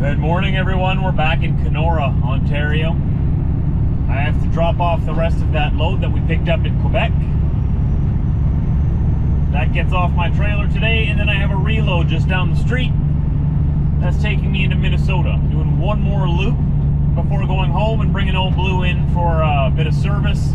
Good morning, everyone. We're back in Kenora, Ontario. I have to drop off the rest of that load that we picked up in Quebec. That gets off my trailer today, and then I have a reload just down the street. That's taking me into Minnesota. I'm doing one more loop before going home and bringing Old Blue in for a bit of service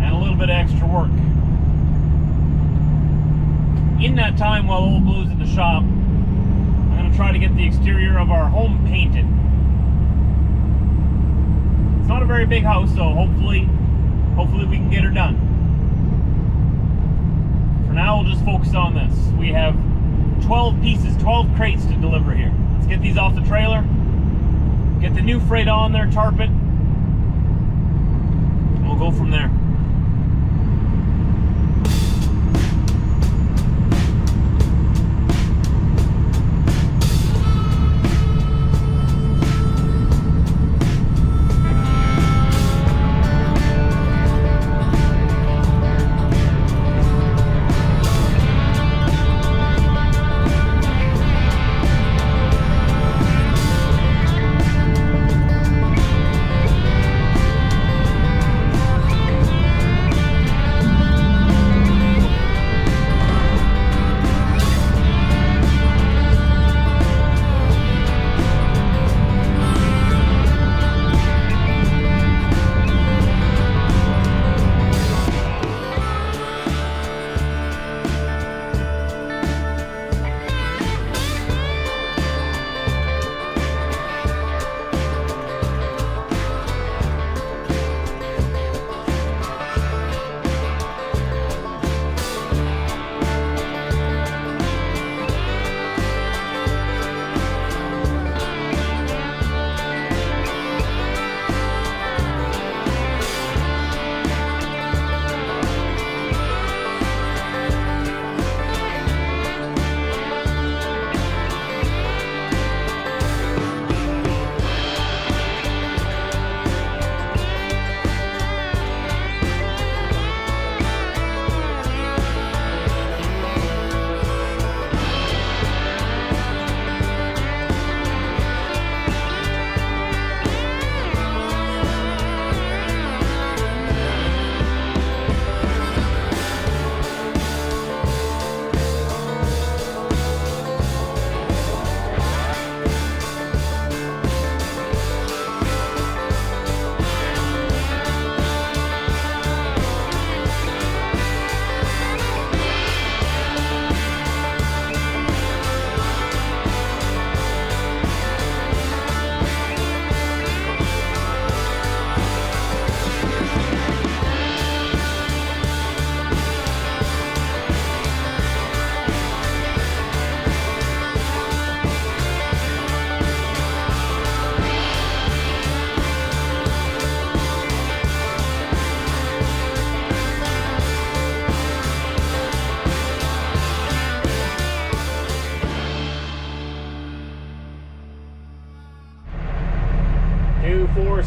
and a little bit of extra work. In that time, while Old Blue's at the shop, I'm going to try to get the exterior of our home painted. It's not a very big house, so hopefully we can get her done. For now, we'll just focus on this. We have 12 pieces, 12 crates to deliver here. Let's get these off the trailer, get the new freight on there, tarp it, and we'll go from there.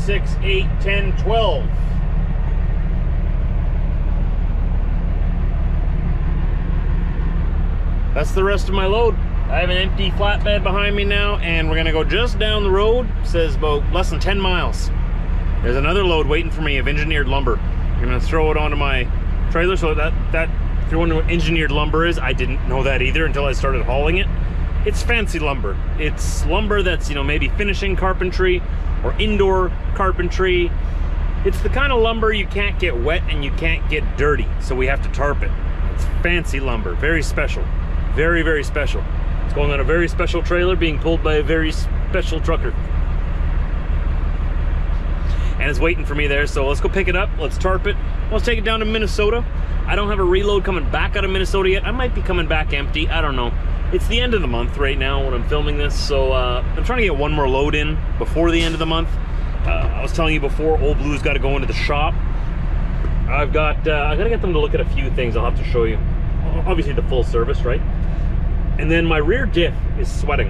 Six, eight, 10, 12. That's the rest of my load. I have an empty flatbed behind me now, and we're gonna go just down the road. It says about less than 10 miles. There's another load waiting for me of engineered lumber. I'm gonna throw it onto my trailer. So if you're wondering what engineered lumber is, I didn't know that either until I started hauling it. It's fancy lumber. It's lumber that's, you know, maybe finishing carpentry or indoor carpentry. It's the kind of lumber you can't get wet and you can't get dirty, so we have to tarp it. It's fancy lumber, very special, very, very special. It's going on a very special trailer being pulled by a very special trucker. And it's waiting for me there, so let's go pick it up, let's tarp it, let's take it down to Minnesota. I don't have a reload coming back out of Minnesota yet. I might be coming back empty, I don't know. It's the end of the month right now when I'm filming this, so I'm trying to get one more load in before the end of the month. I was telling you before, Old Blue's got to go into the shop. I gotta get them to look at a few things. I'll have to show you. Obviously the full service, right? And then my rear diff is sweating,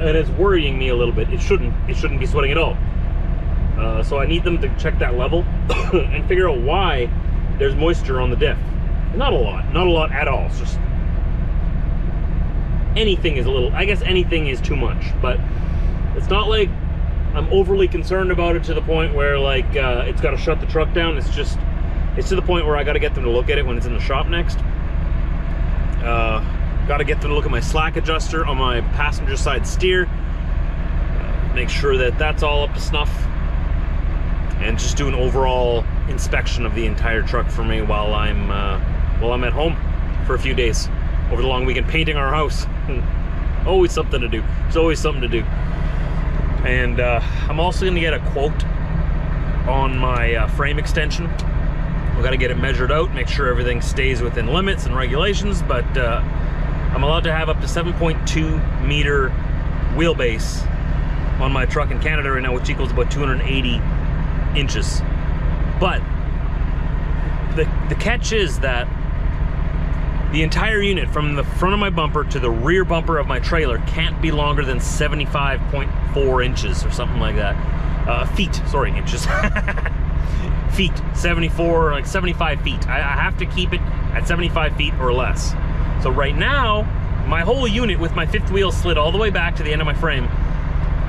and it's worrying me a little bit. It shouldn't be sweating at all. So I need them to check that level and figure out why there's moisture on the diff. Not a lot at all. It's just anything is a little, I guess anything is too much, but it's not like I'm overly concerned about it to the point where like it's got to shut the truck down. It's just, it's to the point where I got to get them to look at it when it's in the shop next. Got to get them to look at my slack adjuster on my passenger side steer, make sure that that's all up to snuff, and just do an overall inspection of the entire truck for me while I'm at home for a few days over the long weekend, painting our house. Always something to do. It's always something to do. And I'm also gonna get a quote on my frame extension. I've got to get it measured out, make sure everything stays within limits and regulations, but I'm allowed to have up to 7.2 meter wheelbase on my truck in Canada right now, which equals about 280 inches. But the catch is that the entire unit from the front of my bumper to the rear bumper of my trailer can't be longer than 75.4 inches or something like that. Feet, sorry, inches. Feet, 74, like 75 feet. I have to keep it at 75 feet or less. So right now, my whole unit with my fifth wheel slid all the way back to the end of my frame,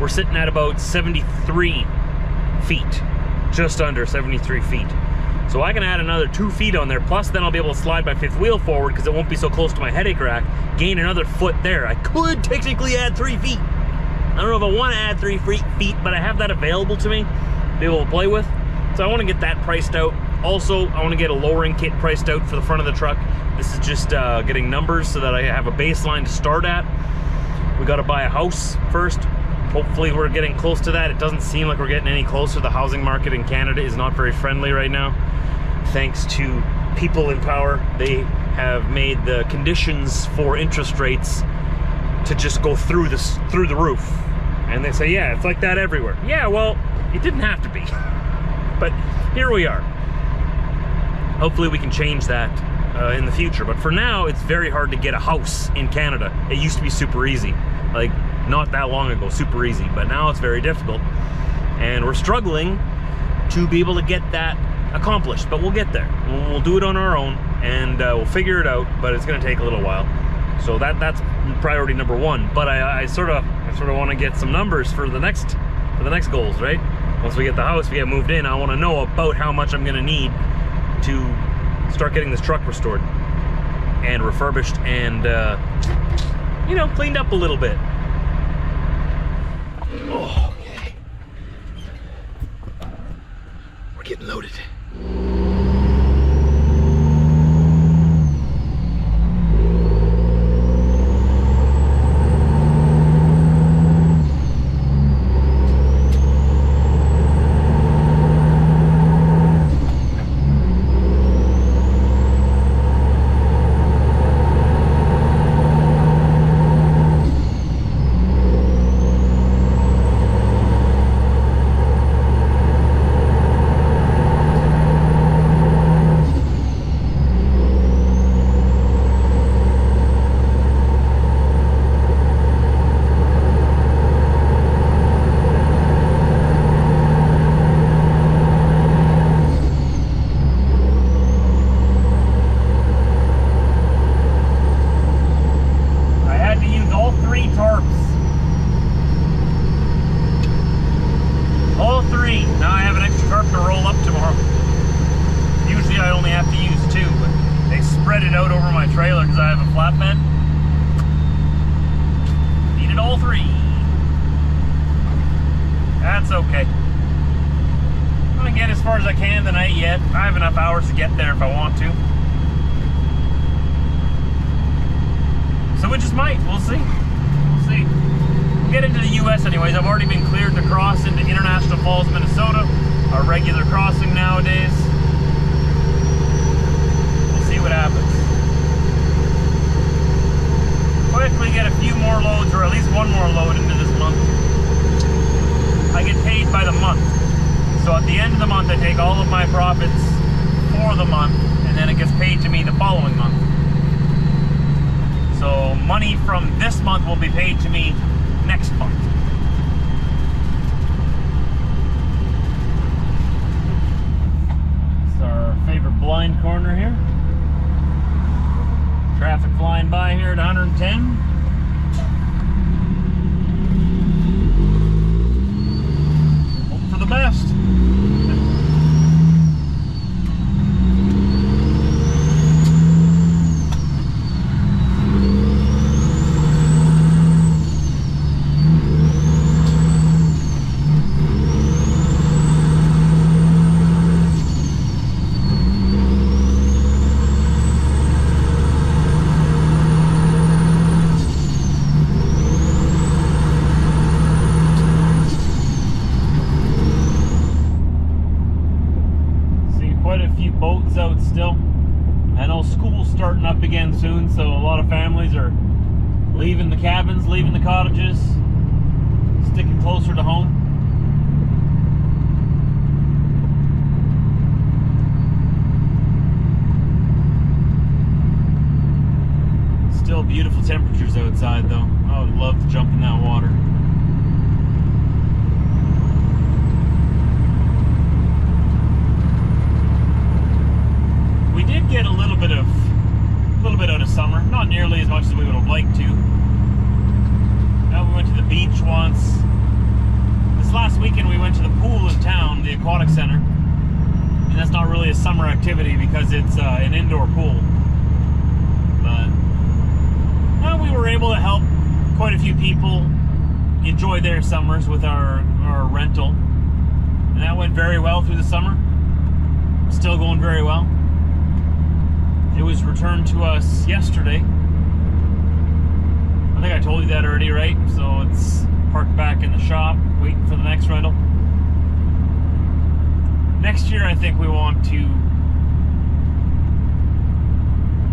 we're sitting at about 73 feet, just under 73 feet. So I can add another 2 feet on there, plus then I'll be able to slide my fifth wheel forward because it won't be so close to my headache rack, gain another foot there. I could technically add 3 feet. I don't know if I want to add 3 feet, but I have that available to me to be able to play with. So I want to get that priced out. Also, I want to get a lowering kit priced out for the front of the truck. This is just getting numbers so that I have a baseline to start at. We got to buy a house first. Hopefully we're getting close to that. It doesn't seem like we're getting any closer. The housing market in Canada is not very friendly right now. Thanks to people in power, they have made the conditions for interest rates to just go through the roof. And they say, yeah, it's like that everywhere. Yeah, well, it didn't have to be. But here we are. Hopefully we can change that in the future. But for now, it's very hard to get a house in Canada. It used to be super easy. Like, not that long ago, super easy, but now it's very difficult. And we're struggling to be able to get that accomplished, but we'll get there. We'll do it on our own, and we'll figure it out, but it's gonna take a little while. So that's priority number one. But I sort of wanna get some numbers for the next goals, right? Once we get the house, we get moved in, I wanna know about how much I'm gonna need to start getting this truck restored and refurbished and, you know, cleaned up a little bit. Oh, okay. We're getting loaded. Corner here. Traffic flying by here at 110. best. Again soon, so a lot of families are leaving the cabins, leaving the cottages, sticking closer to home. Still beautiful temperatures outside though. I would love to jump in that water. We did get a little bit out of summer, not nearly as much as we would have liked to. Now we went to the beach once. This last weekend we went to the pool in town, the aquatic center, and that's not really a summer activity because it's an indoor pool. But now we were able to help quite a few people enjoy their summers with our rental, and that went very well through the summer. Still going very well. It was returned to us yesterday. I think I told you that already, right? So it's parked back in the shop, waiting for the next rental. Next year, I think we want to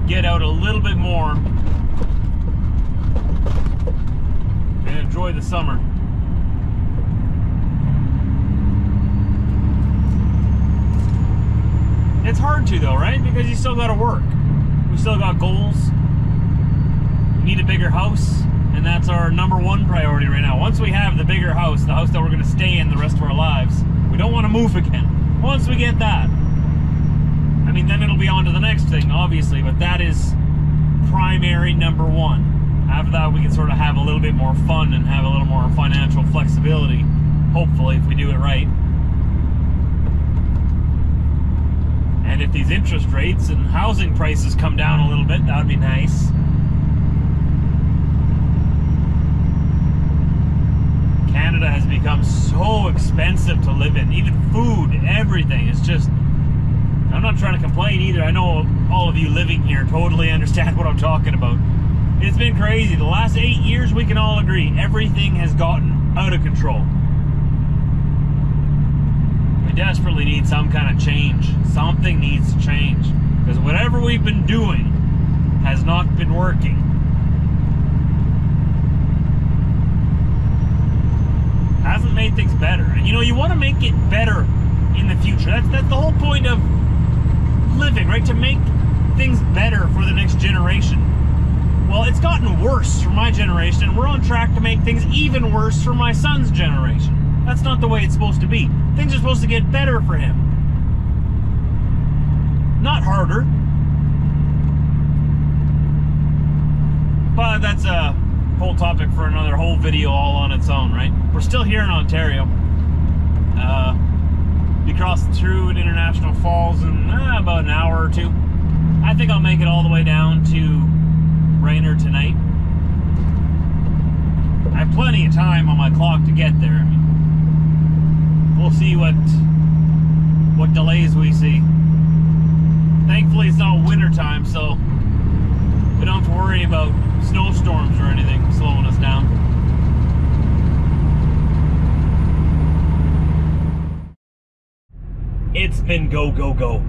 get out a little bit more and enjoy the summer. It's hard to though, right? Because you still gotta work. We still got goals. We need a bigger house, and that's our number one priority right now. Once we have the bigger house, the house that we're gonna stay in the rest of our lives, we don't wanna move again. Once we get that, I mean, then it'll be on to the next thing, obviously, but that is primary number one. After that, we can sort of have a little bit more fun and have a little more financial flexibility, hopefully, if we do it right. And if these interest rates and housing prices come down a little bit, that would be nice. Canada has become so expensive to live in. Even food, everything. It's just... I'm not trying to complain either. I know all of you living here totally understand what I'm talking about. It's been crazy. The last 8 years, we can all agree, everything has gotten out of control. Desperately need some kind of change. Something needs to change, because whatever we've been doing has not been working. Hasn't made things better. And you know, you want to make it better in the future. That's the whole point of living, right? To make things better for the next generation. Well, it's gotten worse for my generation, and we're on track to make things even worse for my son's generation. That's not the way it's supposed to be. Things are supposed to get better for him. Not harder. But that's a whole topic for another whole video all on its own, right? We're still here in Ontario. We crossed through at International Falls in about an hour or two. I think I'll make it all the way down to Brainerd tonight. I have plenty of time on my clock to get there. I mean, we'll see what delays we see. Thankfully, it's not winter time, so we don't have to worry about snowstorms or anything slowing us down. It's been go, go, go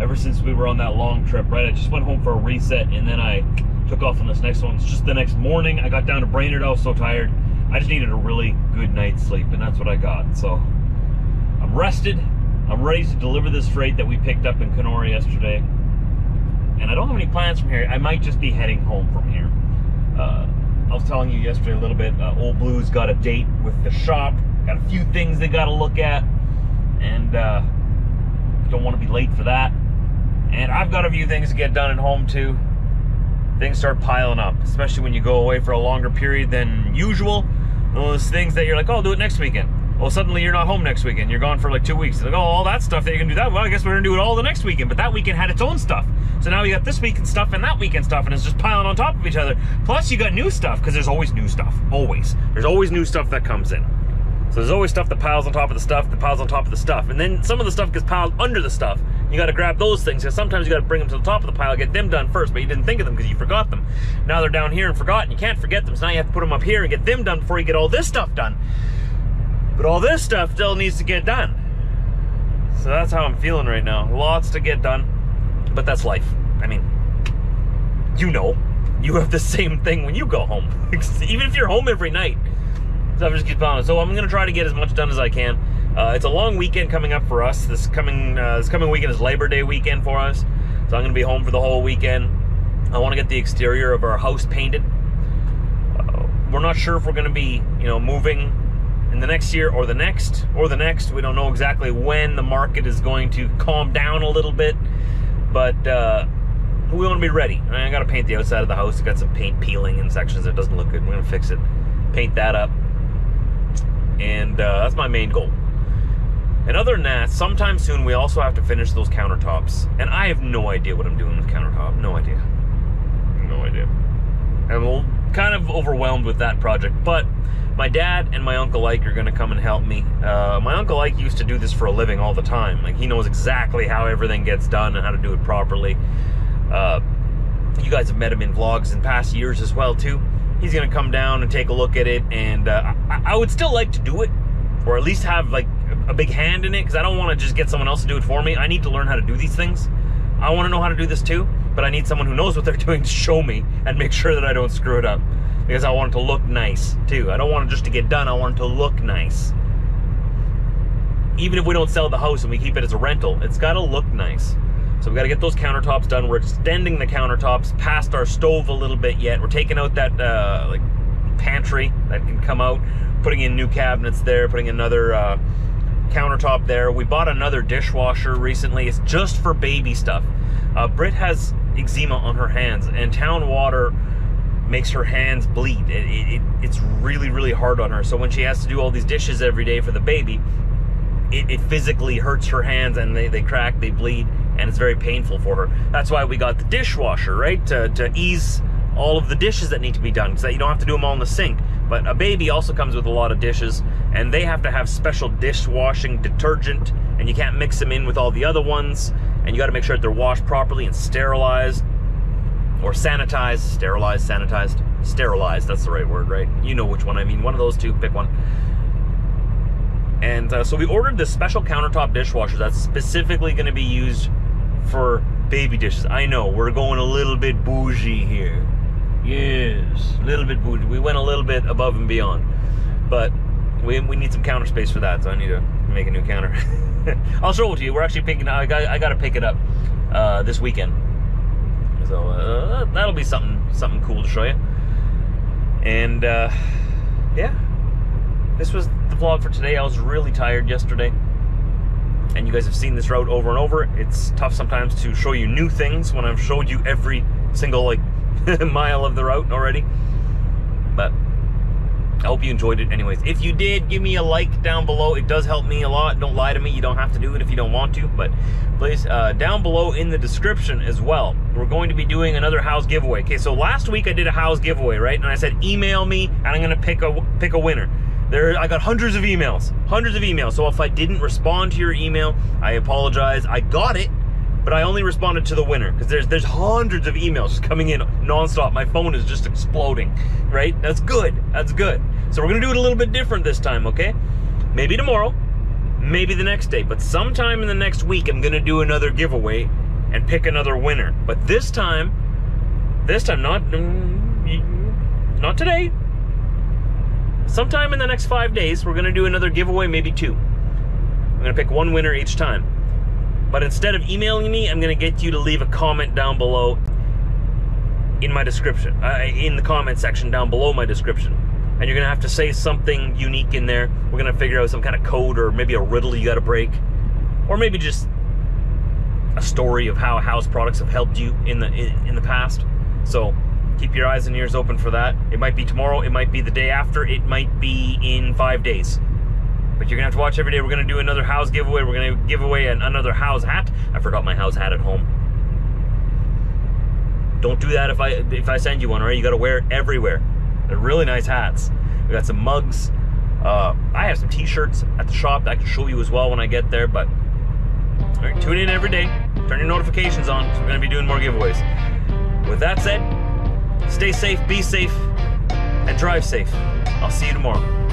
ever since we were on that long trip, right? I just went home for a reset, and then I took off on this next one. It's just the next morning. I got down to Brainerd. I was so tired. I just needed a really good night's sleep, and that's what I got. So I'm rested, I'm ready to deliver this freight that we picked up in Kenora yesterday. And I don't have any plans from here. I might just be heading home from here. I was telling you yesterday a little bit, Old Blue's got a date with the shop, got a few things they gotta look at, and don't wanna be late for that. And I've got a few things to get done at home too. Things start piling up, especially when you go away for a longer period than usual. One of those things that you're like, oh, I'll do it next weekend. well, suddenly you're not home next weekend, you're gone for like 2 weeks. They're like, oh, all that stuff that you can do that, well, I guess we're gonna do it all the next weekend. But that weekend had its own stuff. So now you got this weekend stuff and that weekend stuff, and it's just piling on top of each other. Plus you got new stuff, because there's always new stuff, always. There's always new stuff that comes in. So there's always stuff that piles on top of the stuff, that piles on top of the stuff. And then some of the stuff gets piled under the stuff. You gotta grab those things, because sometimes you gotta bring them to the top of the pile, get them done first, but you didn't think of them because you forgot them. Now they're down here and forgotten. You can't forget them, so now you have to put them up here and get them done before you get all this stuff done. But all this stuff still needs to get done. So that's how I'm feeling right now. Lots to get done, but that's life. I mean, you know, you have the same thing when you go home. Even if you're home every night, stuff just keeps piling. So I'm gonna try to get as much done as I can. It's a long weekend coming up for us. This coming weekend is Labor Day weekend for us. So I'm gonna be home for the whole weekend. I wanna get the exterior of our house painted. We're not sure if we're gonna be, you know, moving in the next year or the next. We don't know exactly when the market is going to calm down a little bit, but we wanna be ready. I gotta paint the outside of the house. I got some paint peeling in sections that doesn't look good. We're gonna fix it, paint that up. And that's my main goal. And other than that, sometime soon we also have to finish those countertops. And I have no idea what I'm doing with countertop. No idea. No idea. And I'm kind of overwhelmed with that project. But my dad and my Uncle Ike are going to come and help me. My Uncle Ike used to do this for a living all the time. Like, he knows exactly how everything gets done and how to do it properly. You guys have met him in vlogs in past years as well, too. He's going to come down and take a look at it. And I would still like to do it. Or at least have, like, a big hand in it, because I don't want to just get someone else to do it for me. I need to learn how to do these things. I want to know how to do this too, but I need someone who knows what they're doing to show me and make sure that I don't screw it up, because I want it to look nice too. I don't want it just to get done. I want it to look nice. Even if we don't sell the house and we keep it as a rental, it's got to look nice. So we got to get those countertops done. We're extending the countertops past our stove a little bit yet. We're taking out that like pantry that can come out, putting in new cabinets there, putting another countertop there. We bought another dishwasher recently. It's just for baby stuff. Britt has eczema on her hands, and town water makes her hands bleed. It's really, really hard on her. So when she has to do all these dishes every day for the baby, it physically hurts her hands, and they crack, they bleed, and it's very painful for her. That's why we got the dishwasher, right? To ease all of the dishes that need to be done, so that you don't have to do them all in the sink. But a baby also comes with a lot of dishes, and they have to have special dishwashing detergent, and you can't mix them in with all the other ones, and you gotta make sure that they're washed properly and sterilized, or sanitized. Sterilized, sanitized, sterilized, that's the right word, right? You know which one I mean, one of those two, pick one. And so we ordered this special countertop dishwasher that's specifically gonna be used for baby dishes. I know, we're going a little bit bougie here. Yes, a little bit bougie. We went a little bit above and beyond, but we need some counter space for that, so I need to make a new counter. I'll show it to you. We're actually picking. I got to pick it up this weekend, so that'll be something cool to show you. And yeah, this was the vlog for today. I was really tired yesterday, and you guys have seen this route over and over. It's tough sometimes to show you new things when I've showed you every single like mile of the route already, but I hope you enjoyed it anyways. If you did, give me a like down below. It does help me a lot. Don't lie to me. You don't have to do it if you don't want to, but please, down below in the description as well, we're going to be doing another Howes giveaway. Okay, so last week I did a Howes giveaway, right? And I said email me and I'm gonna pick a winner. There, I got hundreds of emails. So if I didn't respond to your email, I apologize. I got it, but I only responded to the winner, because there's hundreds of emails coming in nonstop. My phone is just exploding, right? That's good, that's good. So we're gonna do it a little bit different this time, okay? Maybe tomorrow, maybe the next day, but sometime in the next week, I'm gonna do another giveaway and pick another winner. But this time, not today, sometime in the next 5 days, we're gonna do another giveaway, maybe two. I'm gonna pick one winner each time. But instead of emailing me, I'm going to get you to leave a comment down below in my description, in the comment section down below my description. And you're going to have to say something unique in there. We're going to figure out some kind of code, or maybe a riddle you got to break, or maybe just a story of how Howes products have helped you in the past. So keep your eyes and ears open for that. It might be tomorrow. It might be the day after. It might be in 5 days. But you're gonna have to watch every day. We're gonna do another Howes giveaway. We're gonna give away another Howes hat. I forgot my Howes hat at home. Don't do that if I send you one, all right? You gotta wear it everywhere. They're really nice hats. We got some mugs. I have some t-shirts at the shop that I can show you as well when I get there, but all right, tune in every day. Turn your notifications on, because we're gonna be doing more giveaways. With that said, stay safe, be safe, and drive safe. I'll see you tomorrow.